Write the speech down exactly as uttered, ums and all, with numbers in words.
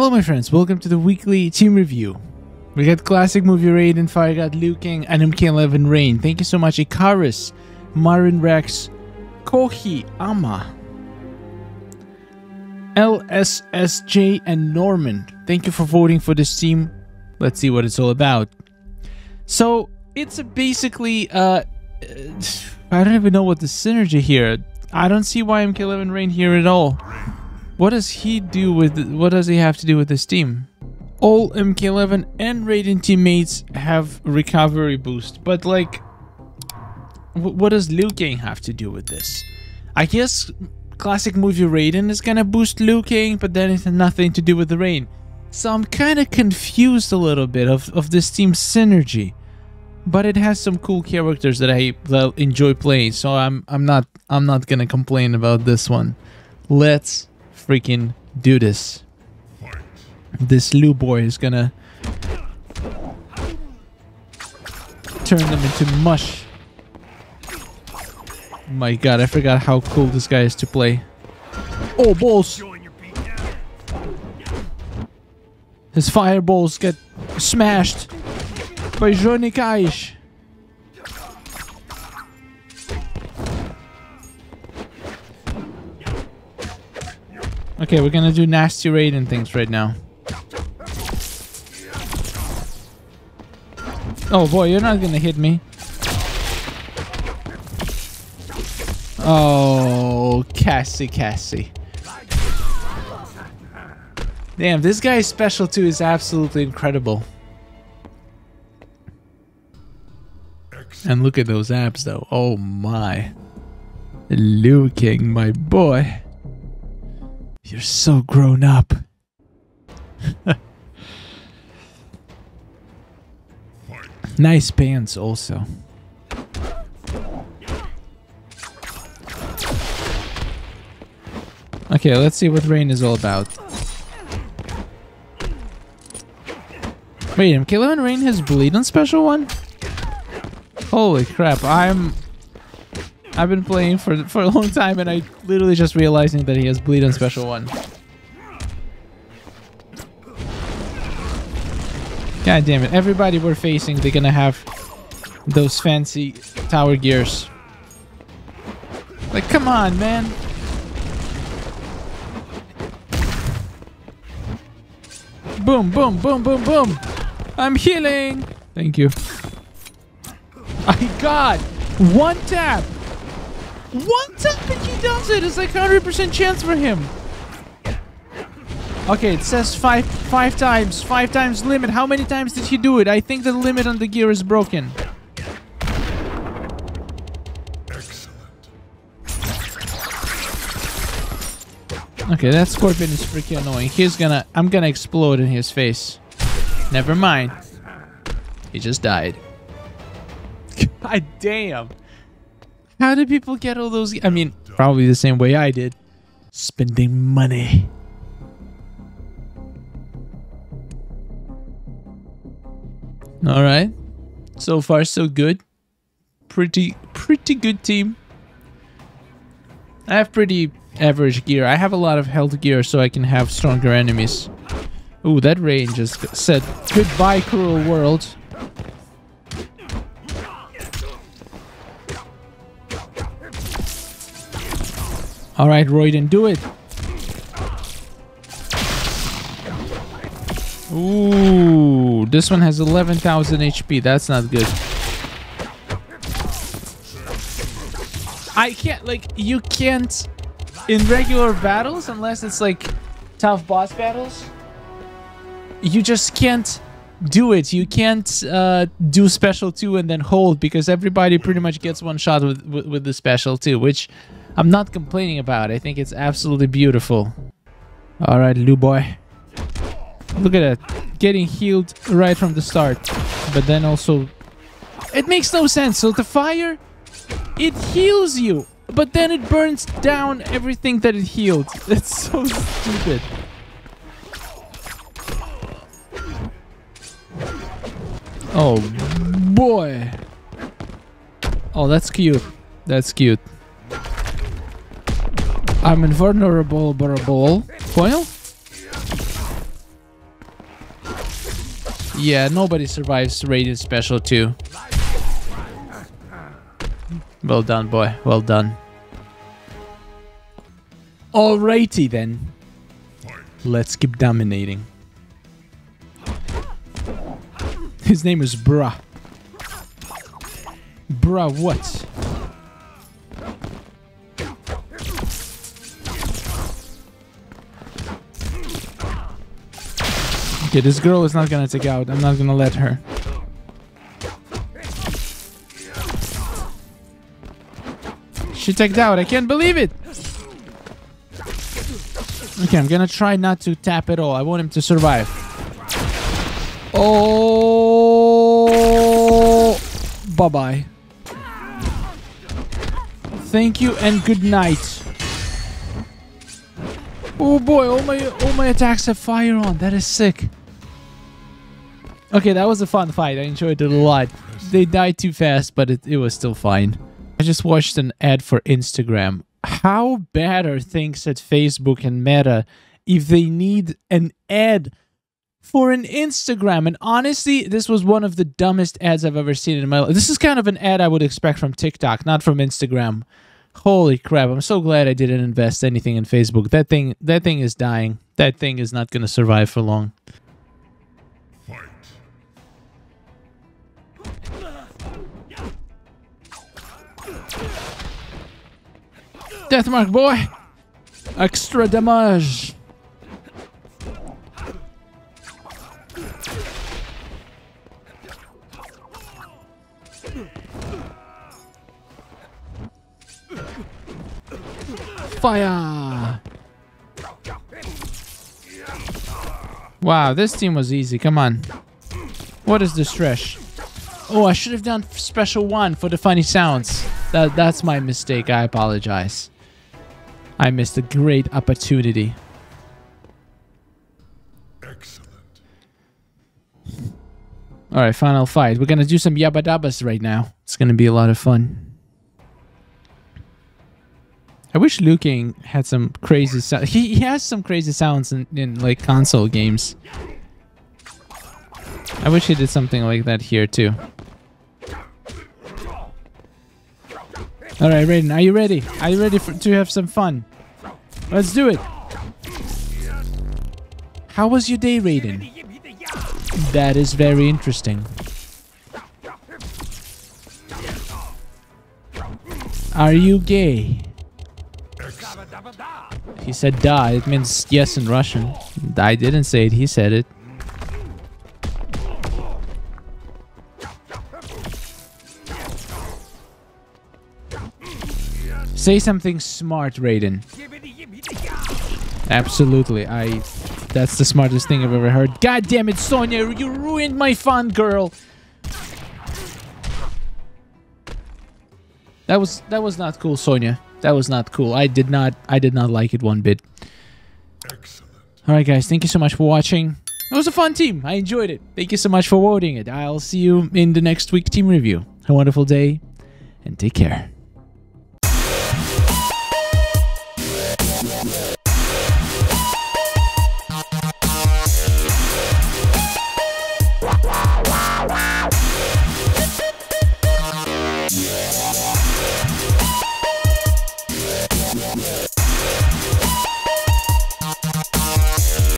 Hello my friends, welcome to the weekly team review. We got Klassic Movie Raiden, Fire God Liu Kang, and M K eleven Rain. Thank you so much, Icarus, Marin Rex, Kohi, Ama, L S S J, and Norman. Thank you for voting for this team. Let's see what it's all about. So, it's a basically... Uh, I don't even know what the synergy here. I don't see why M K eleven Rain here at all. What does he do with... What does he have to do with this team? All M K eleven and Raiden teammates have recovery boost. But like... What does Liu Kang have to do with this? I guess Klassic Movie Raiden is gonna boost Liu Kang, but then it has nothing to do with the Rain. So I'm kind of confused a little bit of, of this team's synergy. But it has some cool characters that I that enjoy playing, so I'm I'm not I'm not gonna complain about this one. Let's freaking do this. This Liu boy is gonna turn them into mush. My God, I forgot how cool this guy is to play. Oh balls! His fireballs get smashed by Johnny Cage. Okay, we're gonna do nasty Raiden things right now. Oh boy, you're not gonna hit me. Oh, Cassie, Cassie. Damn, this guy's special too is absolutely incredible. And look at those abs, though. Oh my, Liu Kang, my boy, you're so grown up. Nice pants, also. Okay, let's see what Rain is all about. Wait, M K eleven Rain has bleed on special one? Holy crap, I'm... I've been playing for, for a long time and I literally just realizing that he has bleed on special one. God damn it, everybody we're facing, they're gonna have those fancy tower gears. Like, come on, man! Boom, boom, boom, boom, boom! I'm healing! Thank you. I got one tap! One tap and he does it! It's like one hundred percent chance for him! Okay, it says five five times. Five times limit. How many times did he do it? I think the limit on the gear is broken. Excellent. Okay, that Scorpion is freaking annoying. He's gonna... I'm gonna explode in his face. Never mind. He just died. God damn. How do people get all those? I mean, probably the same way I did. Spending money. Alright. So far, so good. Pretty, pretty good team. I have pretty average gear. I have a lot of health gear so I can have stronger enemies. Ooh, that Rain just said, goodbye, cruel world. All right, Raiden, do it. Ooh, this one has eleven thousand H P. That's not good. I can't, like, you can't in regular battles, unless it's like tough boss battles. You just can't do it. You can't uh, do special two and then hold, because everybody pretty much gets one shot with with, with the special two, which I'm not complaining about. I think it's absolutely beautiful. All right, Liu boy. Look at that. Getting healed right from the start. But then also... It makes no sense. So the fire, it heals you. But then it burns down everything that it healed. It's so stupid. Oh, boy. Oh, that's cute. That's cute. I'm invulnerable, vulnerable. Foil? Yeah, nobody survives Raiden's special too. Well done, boy. Well done. Alrighty then. Let's keep dominating. His name is Bruh. Bruh what? Okay, this girl is not gonna take out. I'm not gonna let her. She took out. I can't believe it! Okay, I'm gonna try not to tap at all. I want him to survive. Oh, bye-bye. Thank you and good night. Oh boy, all my all my attacks have fire on. That is sick. Okay, that was a fun fight. I enjoyed it a lot. They died too fast, but it, it was still fine. I just watched an ad for Instagram. How bad are things at Facebook and Meta if they need an ad for an Instagram? And honestly, this was one of the dumbest ads I've ever seen in my life. This is kind of an ad I would expect from TikTok, not from Instagram. Holy crap, I'm so glad I didn't invest anything in Facebook. That thing, that thing is dying. That thing is not going to survive for long. Fight. Deathmark, boy! Extra damage! Fire! Wow, this team was easy. Come on. What is this trash? Oh, I should have done special one for the funny sounds. That, that's my mistake. I apologize. I missed a great opportunity. Excellent. All right, final fight. We're gonna do some yabba dabbas right now. It's gonna be a lot of fun. I wish Liu Kang had some crazy sounds. He, he has some crazy sounds in, in like console games. I wish he did something like that here too. All right, Raiden, are you ready? Are you ready for, to have some fun? Let's do it. How was your day, Raiden? That is very interesting. Are you gay? He said "da." It means yes in Russian. I didn't say it. He said it. Say something smart, Raiden. Absolutely, I... That's the smartest thing I've ever heard. God damn it, Sonya, you ruined my fun, girl! That was... That was not cool, Sonya. That was not cool. I did not... I did not like it one bit. Alright, guys, thank you so much for watching. It was a fun team. I enjoyed it. Thank you so much for voting it. I'll see you in the next week team review. Have a wonderful day, and take care.